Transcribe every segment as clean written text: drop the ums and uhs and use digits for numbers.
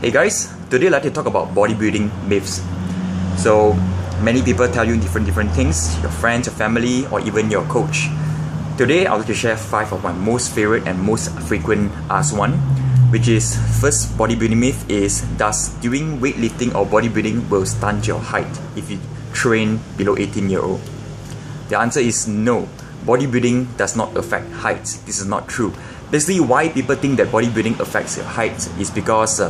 Hey guys, today I'd like to talk about bodybuilding myths. So many people tell you different things, your friends, your family, or even your coach. Today I'd like to share 5 of my most favorite and most frequent asked one, which is first bodybuilding myth is does doing weightlifting or bodybuilding will stunt your height if you train below 18-year-old? The answer is no. Bodybuilding does not affect heights. This is not true. Basically, why people think that bodybuilding affects your height is because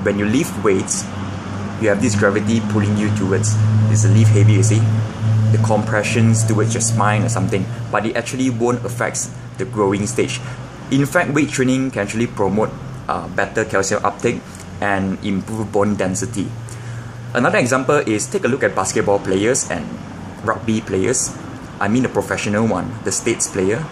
when you lift weights, you have this gravity pulling you towards. It's a lift heavy, you see, the compressions towards your spine or something, but it actually won't affect the growing stage. In fact, weight training can actually promote better calcium uptake and improve bone density. Another example is take a look at basketball players and rugby players. I mean the professional one, the States player.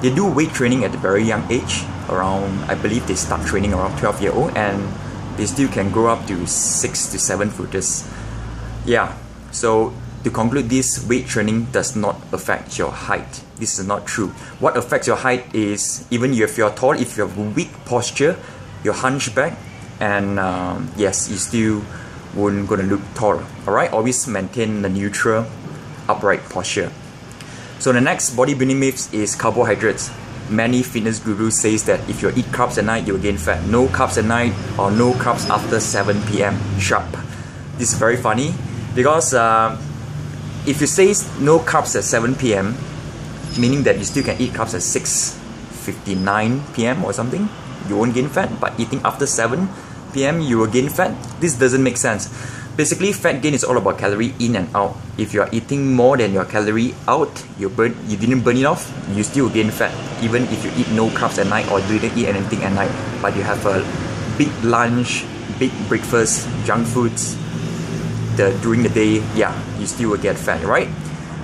They do weight training at a very young age. Around, I believe they start training around 12-year-old, and they still can grow up to 6- to 7-footers. Yeah, so to conclude this, weight training does not affect your height. This is not true. What affects your height is even if you're tall, if you have weak posture, you're hunchback, and yes, you still won't gonna look tall. Alright, always maintain the neutral upright posture. So the next bodybuilding myth is carbohydrates. Many fitness gurus says that if you eat carbs at night, you'll gain fat. No carbs at night or no carbs after 7 p.m. sharp. This is very funny because if you say no carbs at 7 p.m, meaning that you still can eat carbs at 6:59 p.m. or something, you won't gain fat, but eating after 7 p.m. you will gain fat. This doesn't make sense. Basically, fat gain is all about calorie in and out. If you are eating more than your calorie out, you didn't burn it off, you still gain fat. Even if you eat no carbs at night or didn't eat anything at night, but you have a big lunch, big breakfast, junk foods during the day, yeah, you still will get fat, right?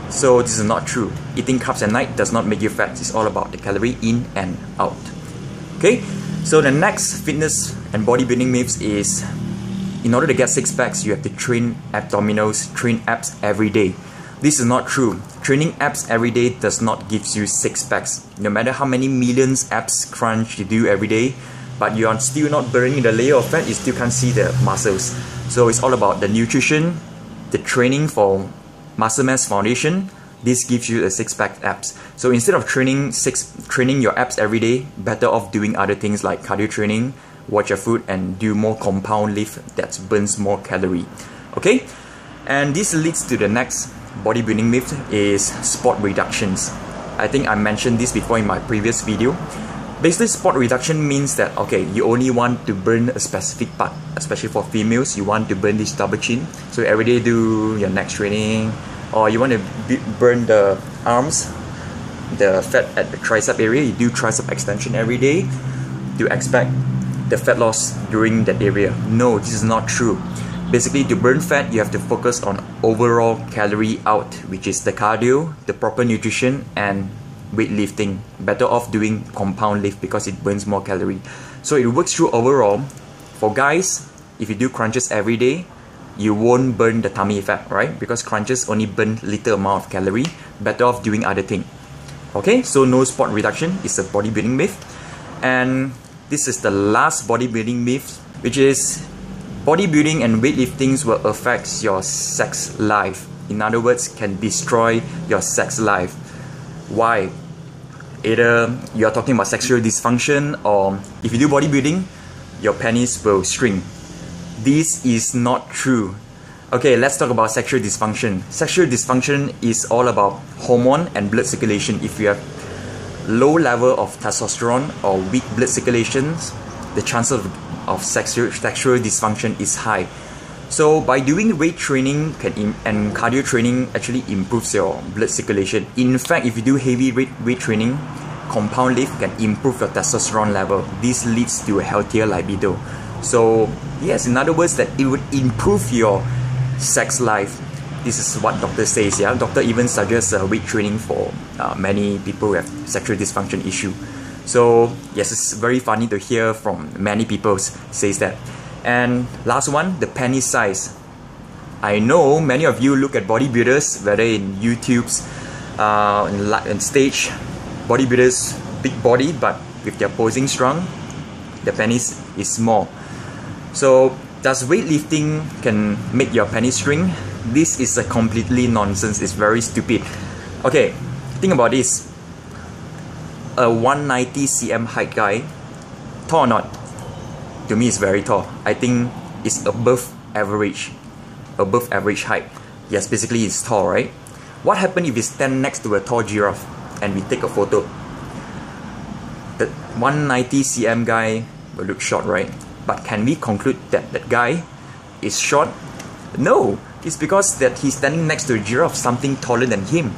So this is not true. Eating carbs at night does not make you fat. It's all about the calorie in and out. Okay, so the next fitness and bodybuilding myths is in order to get six-packs, you have to train abdominals, train abs every day. This is not true. Training abs every day does not give you six-packs. No matter how many millions abs crunch you do every day, but you are still not burning the layer of fat, you still can't see the muscles. So it's all about the nutrition, the training for muscle mass foundation. This gives you a six-pack abs. So instead of training your abs every day, better off doing other things like cardio training, watch your food, and do more compound lift that burns more calorie. Okay, and this leads to the next bodybuilding myth is sport reductions. I think I mentioned this before in my previous video. Basically, sport reduction means that, okay, you only want to burn a specific part, especially for females. You want to burn this double chin, so every day do your neck training, or you want to burn the arms, the fat at the tricep area, you do tricep extension every day to expect the fat loss during that area. No, this is not true. Basically, to burn fat, you have to focus on overall calorie out, which is the cardio, the proper nutrition, and weightlifting. Better off doing compound lift because it burns more calorie. So it works through overall. For guys, if you do crunches every day, you won't burn the tummy fat, right? Because crunches only burn little amount of calorie. Better off doing other thing. Okay, so no sport reduction is a bodybuilding myth. And this is the last bodybuilding myth, which is bodybuilding and weightlifting will affect your sex life. In other words, can destroy your sex life. Why? Either you're talking about sexual dysfunction, or if you do bodybuilding, your penis will shrink. This is not true. Okay, let's talk about sexual dysfunction. Sexual dysfunction is all about hormone and blood circulation. If you have low level of testosterone or weak blood circulations, the chance of sexual dysfunction is high. So by doing weight training and cardio training actually improves your blood circulation. In fact, if you do heavy weight training, compound lift can improve your testosterone level. This leads to a healthier libido. So yes, in other words, that it would improve your sex life. This is what doctor says, yeah. Doctor even suggests weight training for many people who have sexual dysfunction issue. So yes, it's very funny to hear from many people says that. And last one, the penis size. I know many of you look at bodybuilders, whether in YouTube's on stage, bodybuilders big body but with their posing strong. the penis is small. So does weightlifting can make your penis shrink? This is a completely nonsense. It's very stupid. Okay, think about this. A 190 cm height guy, tall or not? To me, it's very tall. I think it's above average height. Yes, basically it's tall, right? What happens if we stand next to a tall giraffe and we take a photo? The 190 cm guy will look short, right? But can we conclude that that guy is short? No, it's because that he's standing next to a giraffe, something taller than him.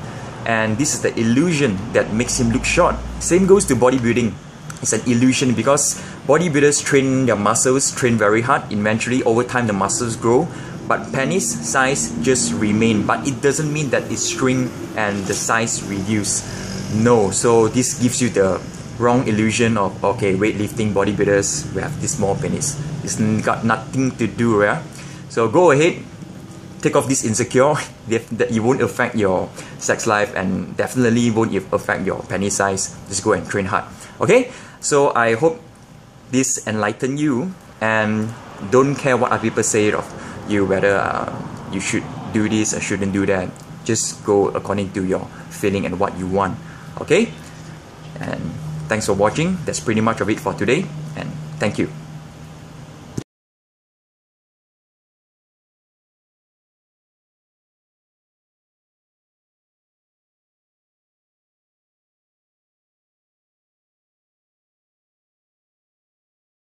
And this is the illusion that makes him look short. Same goes to bodybuilding. It's an illusion because bodybuilders train their muscles, train very hard. Eventually, over time, the muscles grow. But penis size just remain, but it doesn't mean that it shrink and the size reduce. No, so this gives you the wrong illusion of, okay, weightlifting bodybuilders, we have this small penis. It's got nothing to do, yeah? So go ahead, take off this insecure, that it won't affect your sex life and definitely won't affect your penis size. Just go and train hard, okay? So I hope this enlightened you, and don't care what other people say of you, whether you should do this or shouldn't do that. Just go according to your feeling and what you want, okay? And thanks for watching. That's pretty much of it for today, and thank you.